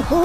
호호!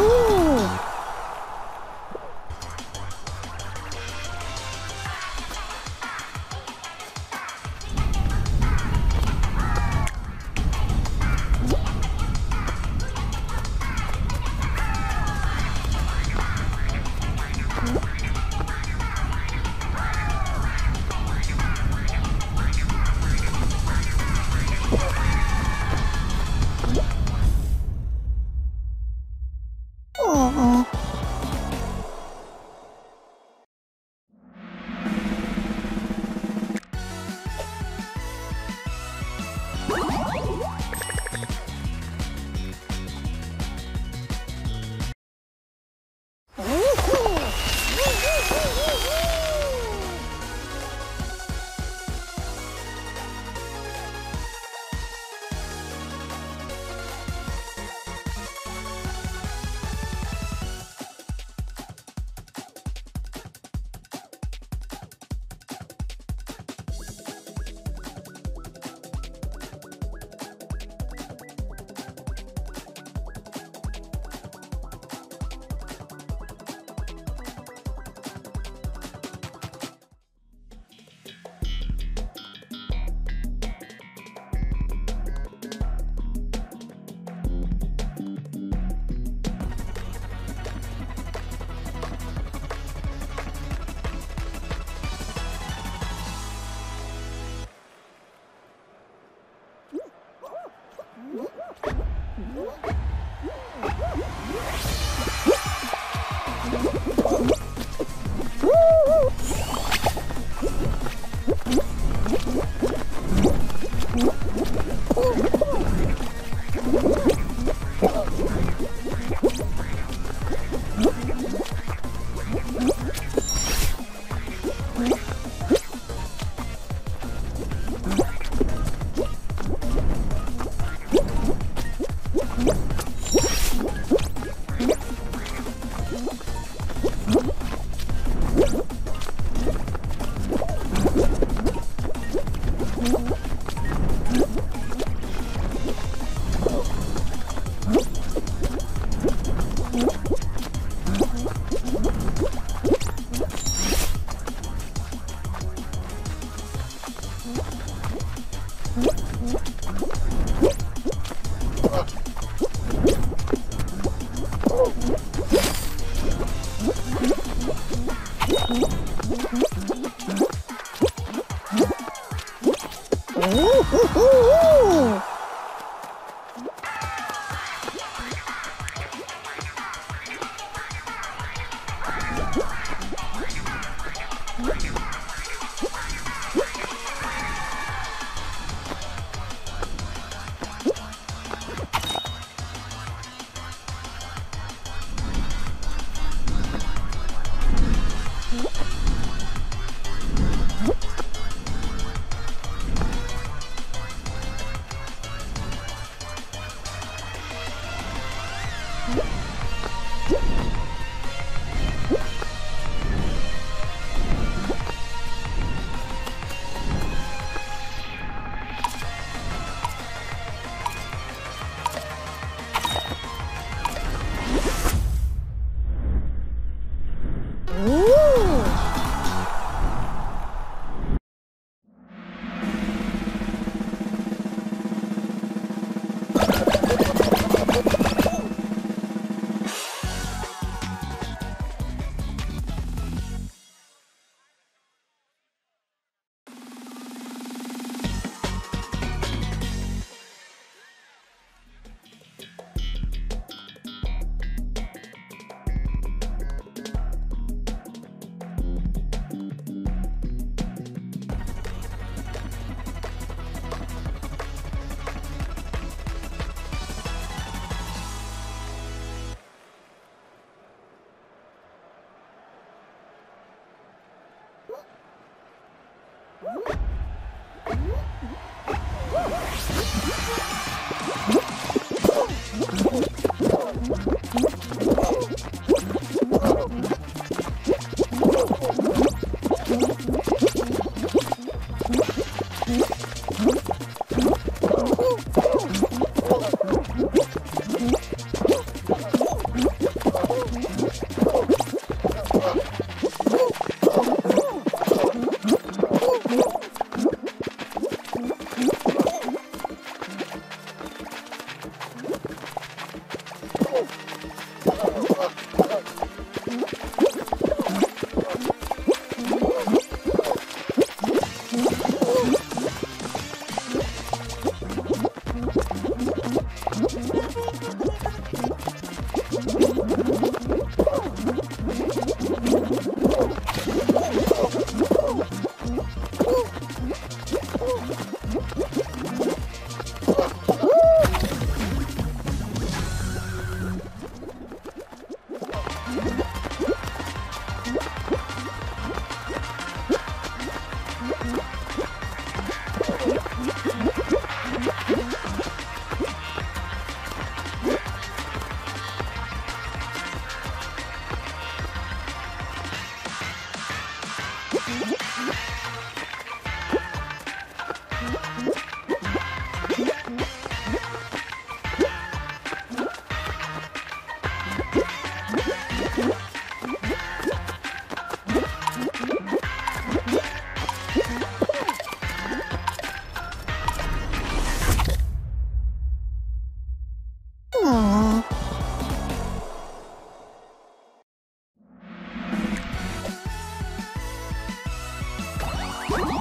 Huh?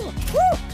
Woo! Woo!